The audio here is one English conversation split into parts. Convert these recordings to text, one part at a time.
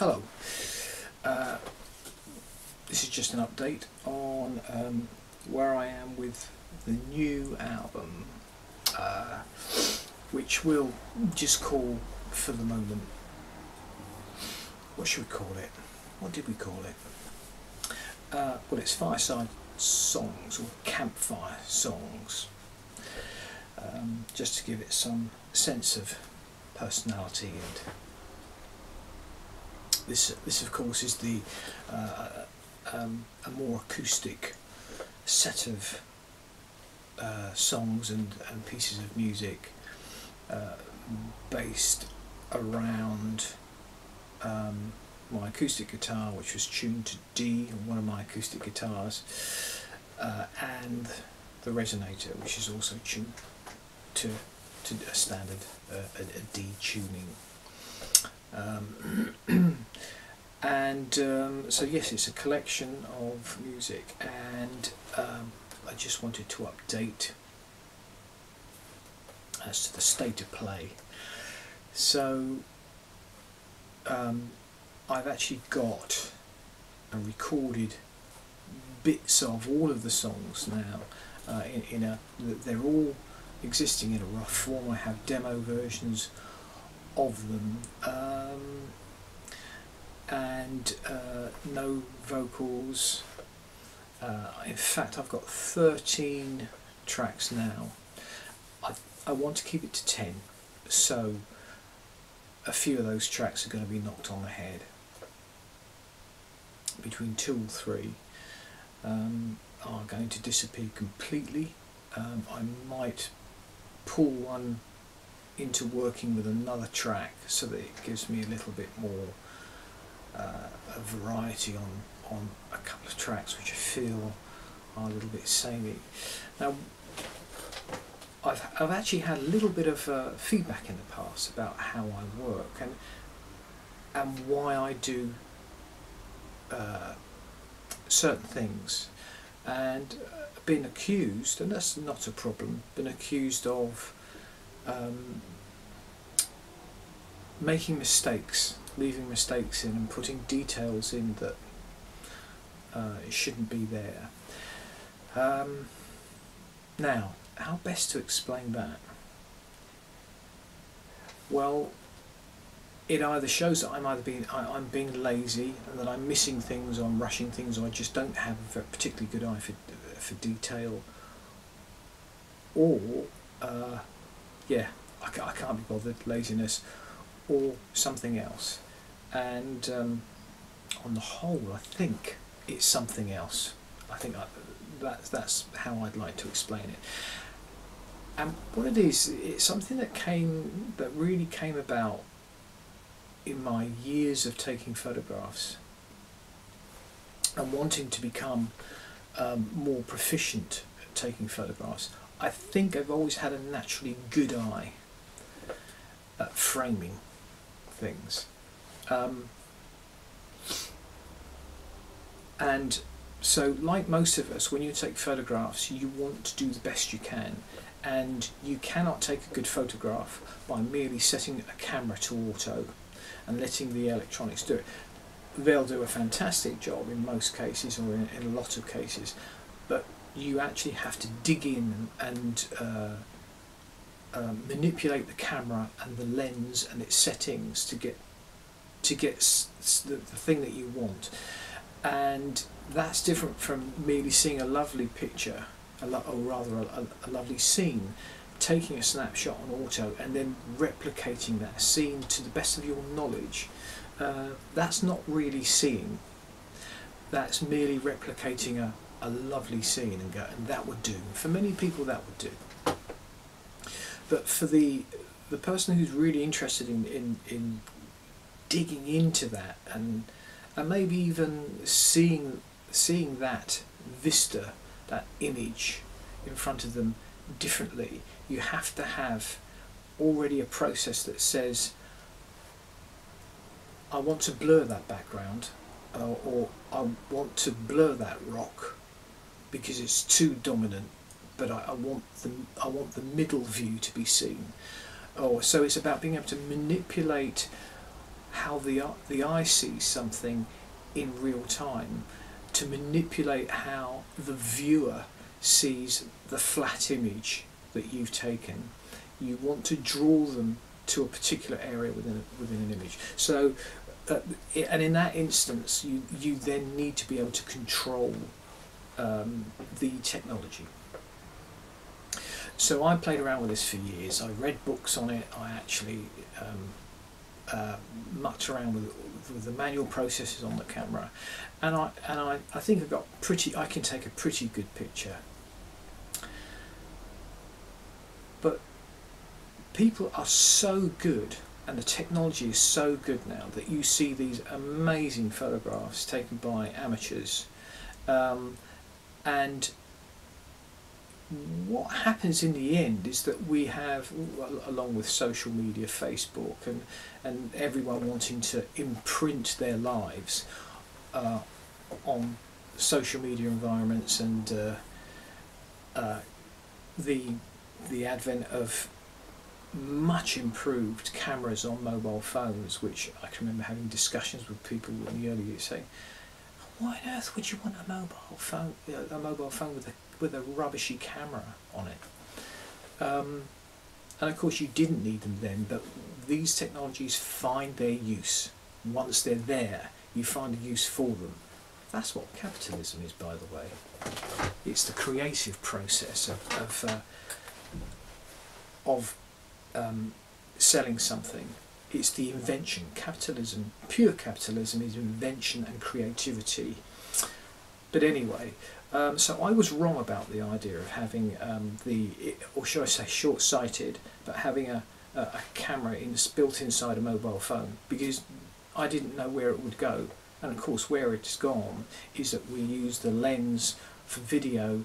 Hello. This is just an update on where I am with the new album, which we'll just call, for the moment, what should we call it? What did we call it? Well, it's Fireside Songs, or Campfire Songs, just to give it some sense of personality. And this of course is the a more acoustic set of songs and pieces of music based around my acoustic guitar, which was tuned to D on one of my acoustic guitars, and the resonator, which is also tuned to a standard a D tuning. So yes, it's a collection of music, and I just wanted to update as to the state of play. So I've actually got and recorded bits of all of the songs now. They're all existing in a rough form. I have demo versions of them, and no vocals. In fact, I've got 13 tracks now. I want to keep it to 10, so a few of those tracks are going to be knocked on the head, between 2 or 3 are going to disappear completely. I might pull one into working with another track so that it gives me a little bit more a variety on a couple of tracks which I feel are a little bit samey. Now I've actually had a little bit of feedback in the past about how I work and why I do certain things, and been accused, and that's not a problem, been accused of making mistakes, leaving mistakes in and putting details in that it shouldn't be there. Now, how best to explain that? Well, it either shows that I'm being lazy and that I'm missing things, or I'm rushing things, or I just don't have a particularly good eye for detail, or yeah, I can't be bothered, laziness, or something else. And on the whole, I think it's something else. I think that's how I'd like to explain it. And what it is, it's something that really came about in my years of taking photographs and wanting to become more proficient at taking photographs. I think I've always had a naturally good eye at framing things, and so, like most of us, when you take photographs you want to do the best you can, and you cannot take a good photograph by merely setting a camera to auto and letting the electronics do it. They'll do a fantastic job in most cases, or in a lot of cases, but you actually have to dig in and manipulate the camera and the lens and its settings to get the thing that you want. And that's different from merely seeing a lovely picture, or rather a lovely scene, taking a snapshot on auto and then replicating that scene to the best of your knowledge. That's not really seeing, that's merely replicating a lovely scene and that would do. For many people that would do, but for the person who's really interested in digging into that and maybe even seeing that vista, that image in front of them differently, you have to have already a process that says, I want to blur that background, or I want to blur that rock because it's too dominant, but I want the middle view to be seen. So it's about being able to manipulate how the eye sees something in real time to manipulate how the viewer sees the flat image that you've taken. You want to draw them to a particular area within an image. So, and in that instance, you then need to be able to control the technology. So I played around with this for years. I read books on it. I actually mucked around with the manual processes on the camera, and I think I can take a pretty good picture. But people are so good, and the technology is so good now, that you see these amazing photographs taken by amateurs, and what happens in the end is that we have, along with social media, Facebook, and everyone wanting to imprint their lives on social media environments, and the advent of much improved cameras on mobile phones, which I can remember having discussions with people in the early years saying, why on earth would you want a mobile phone with a rubbishy camera on it? And of course you didn't need them then, but these technologies find their use. Once they're there, you find a use for them. That's what capitalism is, by the way. It's the creative process of selling something. It's the invention. Capitalism, pure capitalism, is invention and creativity. But anyway, so I was wrong about the idea of having or shall I say short-sighted, but having a camera built inside a mobile phone, because I didn't know where it would go. And of course where it's gone is that we use the lens for video,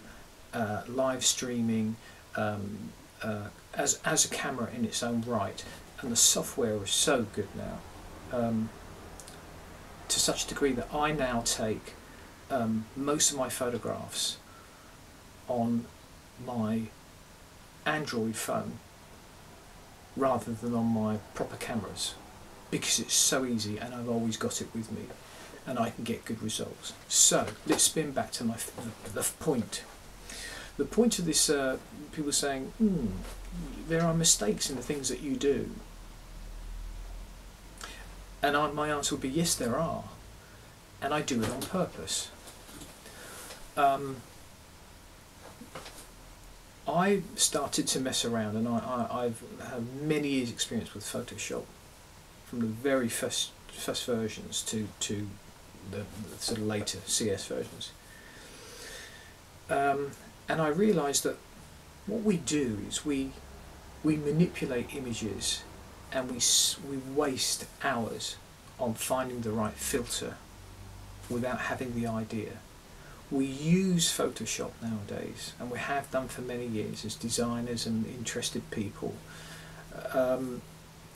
live streaming, as a camera in its own right, and the software is so good now, to such a degree that I now take most of my photographs on my Android phone rather than on my proper cameras, because it's so easy and I've always got it with me and I can get good results. So let's spin back to the point. The point of this, people saying, there are mistakes in the things that you do. And my answer would be, yes, there are. And I do it on purpose. I started to mess around, and I've had many years' experience with Photoshop, from the very first versions to the sort of later CS versions. And I realised that what we do is we manipulate images, and we waste hours on finding the right filter without having the idea. We use Photoshop nowadays, and we have done for many years as designers and interested people,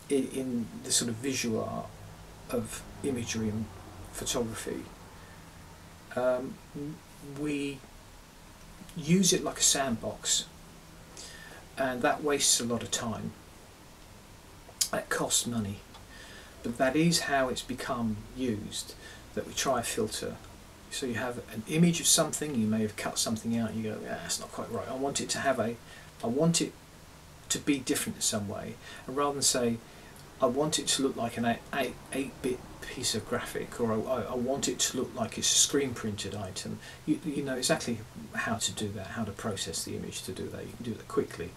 in the sort of visual art of imagery and photography. We use it like a sandbox, and that wastes a lot of time. That costs money, but that is how it's become used, that we try a filter. So you have an image of something, you may have cut something out, you go, yeah, that's not quite right, I want it to be different in some way, and rather than say I want it to look like an 8-bit piece of graphic, or I want it to look like it's a screen printed item. You know exactly how to do that, how to process the image to do that. You can do that quickly.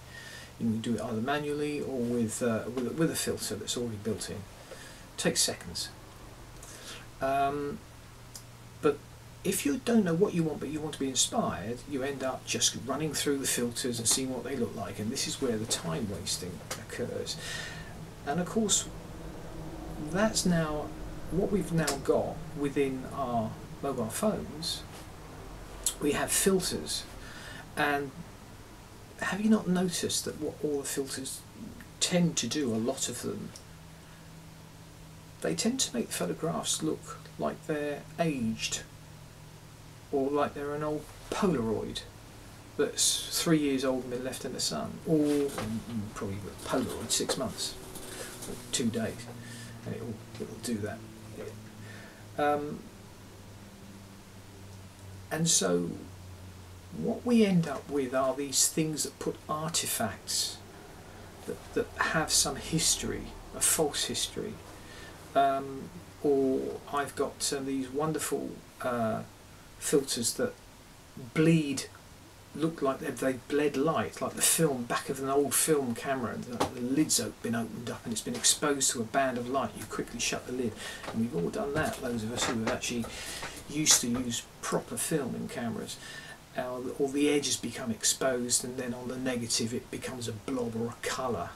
You can do it either manually or with a filter that's already built in. It takes seconds. But if you don't know what you want, but you want to be inspired, you end up just running through the filters and seeing what they look like, and this is where the time wasting occurs. And of course, that's now what we've now got within our mobile phones. We have filters, and have you not noticed that what all the filters tend to do, a lot of them, they tend to make photographs look like they're aged, or like they're an old Polaroid that's 3 years old and been left in the sun, or probably Polaroid 6 months. 2 days. and it will do that. And so what we end up with are these things that put artifacts that have some history, a false history. Or I've got these wonderful filters that bleed, look like they bled light, like the film, back of an old film camera, and the lid's been opened up and it's been exposed to a band of light. You quickly shut the lid, and we've all done that, those of us who have actually used to use proper film in cameras. Or the edges become exposed, and then on the negative it becomes a blob or a colour,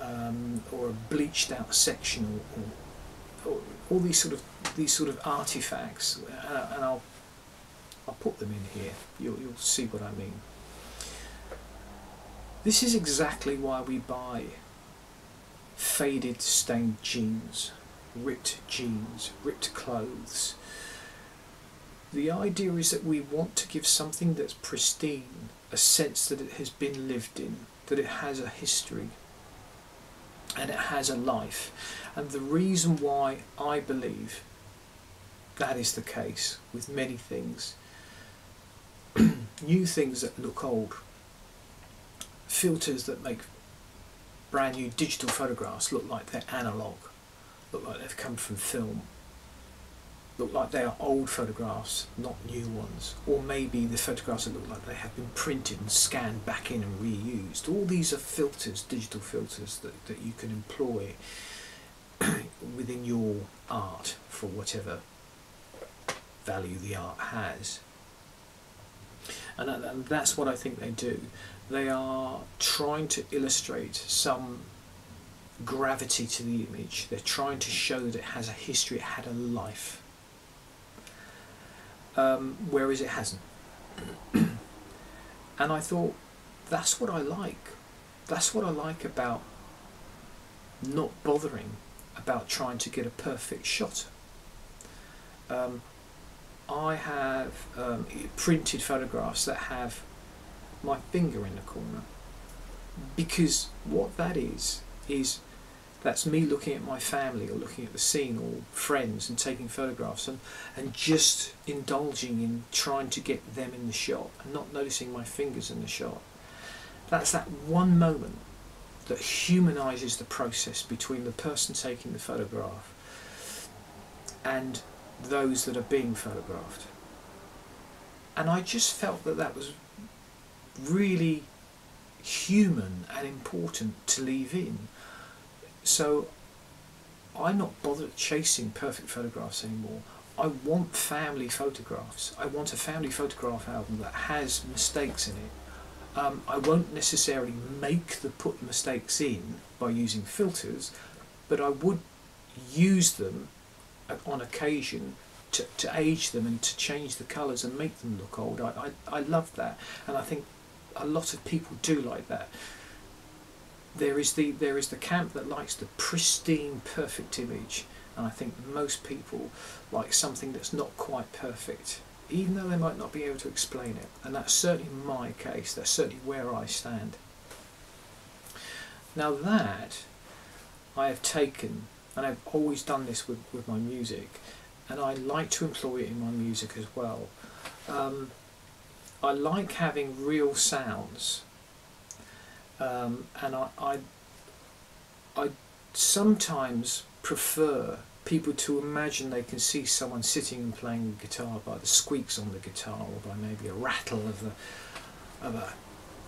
or a bleached out section, or all these sort of artifacts, and I'll put them in here. You'll see what I mean. This is exactly why we buy faded, stained jeans, ripped clothes. The idea is that we want to give something that's pristine a sense that it has been lived in, that it has a history and it has a life. And the reason why I believe that is the case with many things, new things that look old, filters that make brand new digital photographs look like they're analog, look like they've come from film, look like they are old photographs, not new ones. Or maybe the photographs that look like they have been printed and scanned back in and reused. All these are filters, digital filters, that you can employ within your art for whatever value the art has. And that's what I think they do. They are trying to illustrate some gravity to the image. They're trying to show that it has a history, it had a life. Whereas it hasn't. And I thought, that's what I like. That's what I like about not bothering about trying to get a perfect shot. I have printed photographs that have my finger in the corner, because what that is that's me looking at my family, or looking at the scene, or friends, and taking photographs, and just indulging in trying to get them in the shot and not noticing my fingers in the shot. That's that one moment that humanises the process between the person taking the photograph and those that are being photographed. And I just felt that that was really human and important to leave in. So I'm not bothered chasing perfect photographs anymore. I want family photographs. I want a family photograph album that has mistakes in it. I won't necessarily put mistakes in by using filters, but I would use them on occasion to age them and to change the colours and make them look old. I love that, and I think a lot of people do like that. There is the camp that likes the pristine, perfect image, and I think most people like something that's not quite perfect, even though they might not be able to explain it. And that's certainly my case. That's certainly where I stand. Now that I have taken, and I've always done this with my music, and I like to employ it in my music as well. I like having real sounds. And I sometimes prefer people to imagine they can see someone sitting and playing the guitar by the squeaks on the guitar, or by maybe a rattle of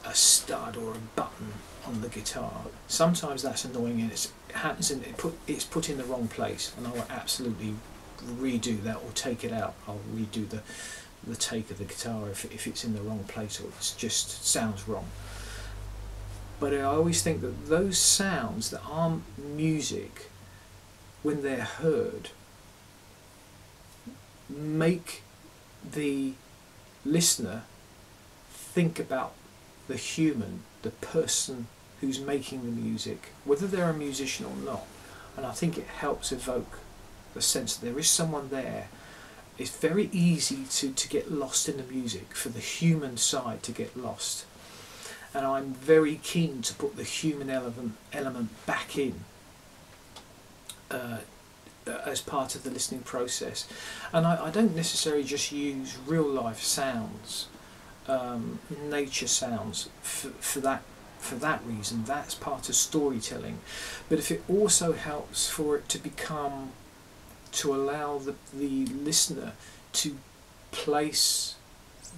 a stud or a button on the guitar. Sometimes that's annoying, and it happens, and it's put in the wrong place, and I will absolutely redo that or take it out. I'll redo the take of the guitar if it's in the wrong place or it just sounds wrong. But I always think that those sounds that aren't music, when they're heard, make the listener think about the human, the person who's making the music, whether they're a musician or not. And I think it helps evoke the sense that there is someone there. It's very easy to get lost in the music, for the human side to get lost. And I'm very keen to put the human element back in as part of the listening process. And I don't necessarily just use real life sounds, nature sounds for that reason. That's part of storytelling. But if it also helps for it to become, to allow the listener to place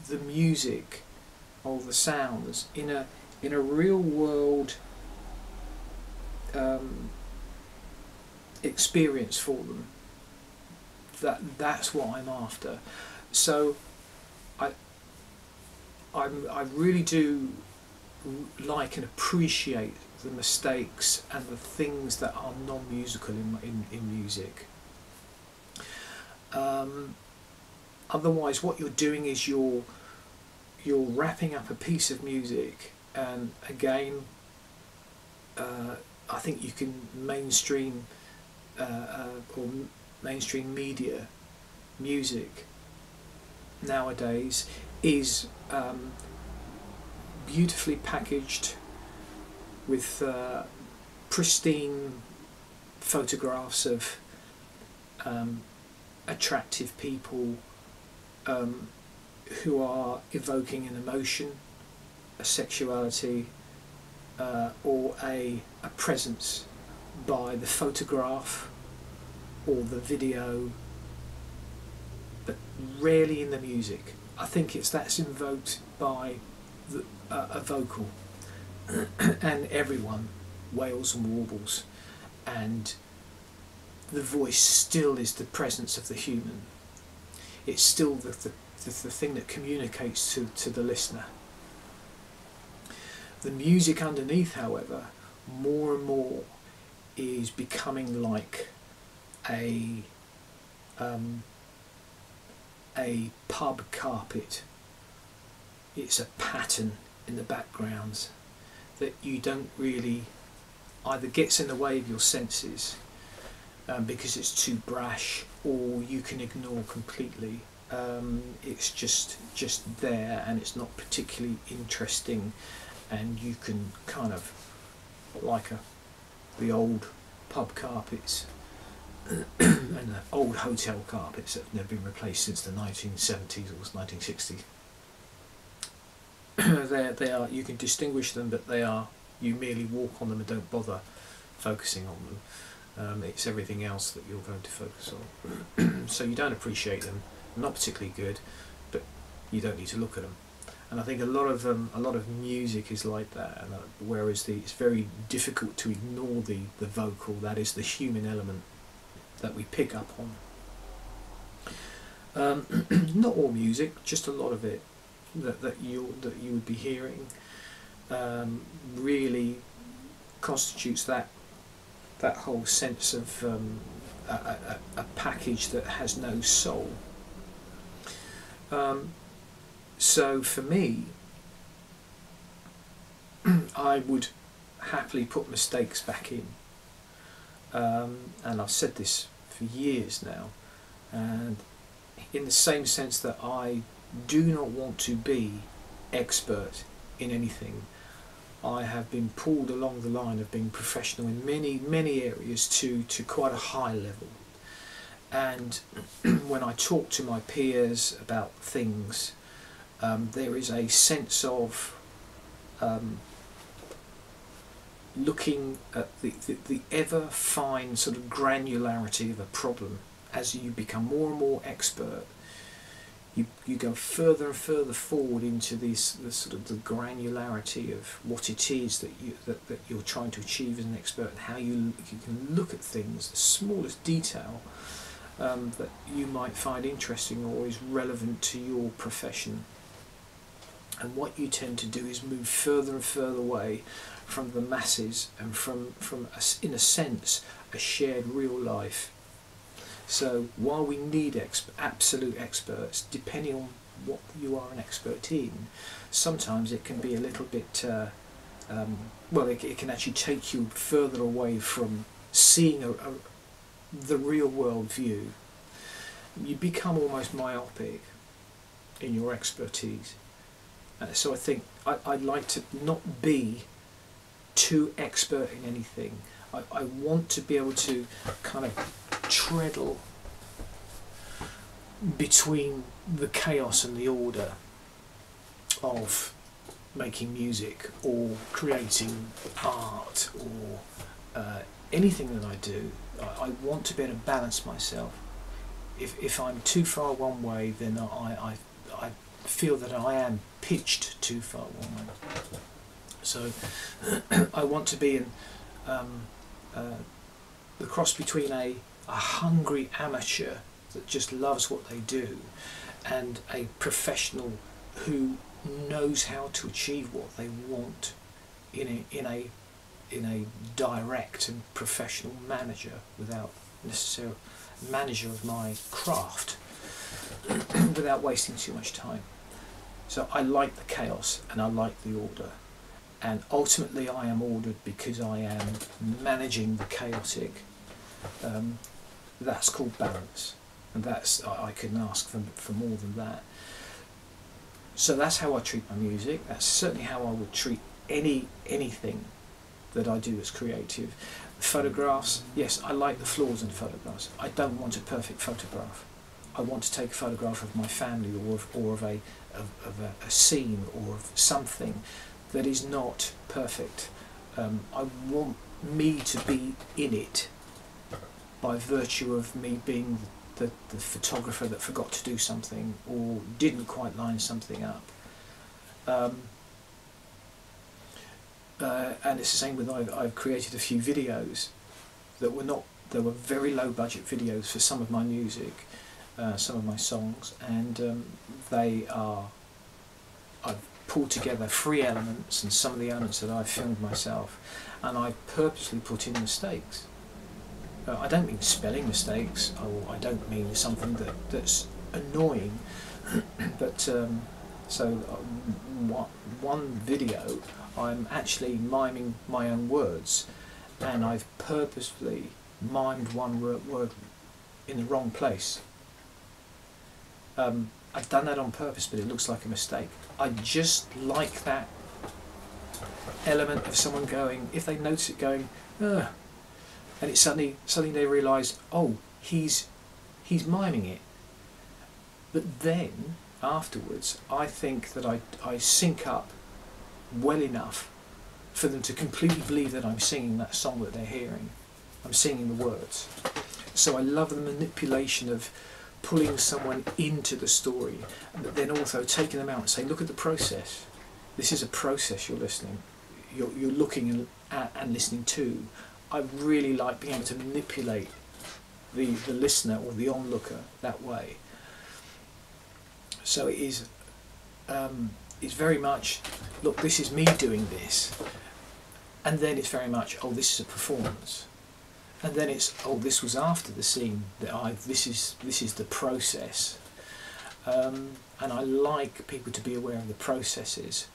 the music or the sounds in a real world experience for them, that's what I'm after. So I really do like and appreciate the mistakes and the things that are non-musical in music. Otherwise, what you're doing is you're wrapping up a piece of music, and again, I think you can mainstream or mainstream media music nowadays is beautifully packaged with pristine photographs of attractive people who are evoking an emotion, a sexuality, or a presence by the photograph or the video, but rarely in the music. I think that's invoked by a vocal and everyone, wails and warbles, and the voice still is the presence of the human. It's still the thing that communicates to the listener. The music underneath, however, more and more is becoming like a pub carpet. It's a pattern in the backgrounds that you don't really, either gets in the way of your senses because it's too brash, or you can ignore completely. It's just there, and it's not particularly interesting, and you can kind of, like the old pub carpets and the old hotel carpets that have never been replaced since the 1970s or 1960s. they are, you can distinguish them, but they are, you merely walk on them and don't bother focusing on them. It's everything else that you're going to focus on. So you don't appreciate them, not particularly good, but you don't need to look at them. And I think a lot of music is like that. And whereas it's very difficult to ignore the vocal, that is the human element that we pick up on. Not all music, just a lot of it that you would be hearing really constitutes that whole sense of a package that has no soul. So for me, I would happily put mistakes back in, and I've said this for years now, and in the same sense that I do not want to be expert in anything. I have been pulled along the line of being professional in many areas to quite a high level, and when I talk to my peers about things, there is a sense of looking at the ever fine sort of granularity of a problem. As you become more and more expert, you go further and further forward into this sort of the granularity of what it is that you're trying to achieve as an expert, and how you can look at things, the smallest detail that you might find interesting or is relevant to your profession. And what you tend to do is move further and further away from the masses and in a sense, a shared real life. So while we need absolute experts, depending on what you are an expert in, sometimes it can be a little bit, well, it can actually take you further away from seeing the real world view. You become almost myopic in your expertise. So I think I'd like to not be too expert in anything. I want to be able to kind of treadle between the chaos and the order of making music or creating art or anything that I do. I want to be able to balance myself. If I'm too far one way, then I feel that I am pitched too far one way. So I want to be in the cross between a hungry amateur that just loves what they do and a professional who knows how to achieve what they want in a direct and professional manager without necessarily manager of my craft without wasting too much time. So I like the chaos and I like the order, and ultimately I am ordered because I am managing the chaotic. That's called balance, and that's I couldn't ask for more than that. So that's how I treat my music. That's certainly how I would treat anything that I do as creative. Photographs, yes, I like the flaws in photographs. I don't want a perfect photograph. I want to take a photograph of my family or of a scene or of something that is not perfect. I want me to be in it by virtue of me being the photographer that forgot to do something or didn't quite line something up. And it's the same with I've created a few videos that were not, they were very low budget videos for some of my music, some of my songs, and I've pulled together free elements and some of the elements that I've filmed myself, and I purposely put in mistakes. I don't mean spelling mistakes, or I don't mean something that's annoying, but one video I'm actually miming my own words, and I've purposefully mimed one word in the wrong place. I've done that on purpose, but it looks like a mistake. I just like that element of someone going, if they notice it, going, ugh. And it's suddenly they realise, oh, he's miming it. But then afterwards, I think that I sync up well enough for them to completely believe that I'm singing that song that they're hearing. I'm singing the words. So I love the manipulation of pulling someone into the story, but then also taking them out and saying, look at the process. This is a process you're listening. You're looking at and listening to. I really like being able to manipulate the listener or the onlooker that way. So it is, it's very much, look, this is me doing this, and then it's very much, oh, this is a performance, and then it's, oh, this was after the scene that this is the process, and I like people to be aware of the processes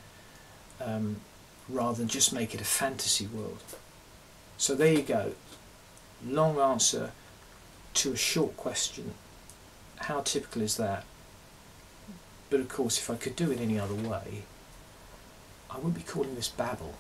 rather than just make it a fantasy world. So there you go, long answer to a short question. How typical is that? But of course, if I could do it any other way, I wouldn't be calling this babble.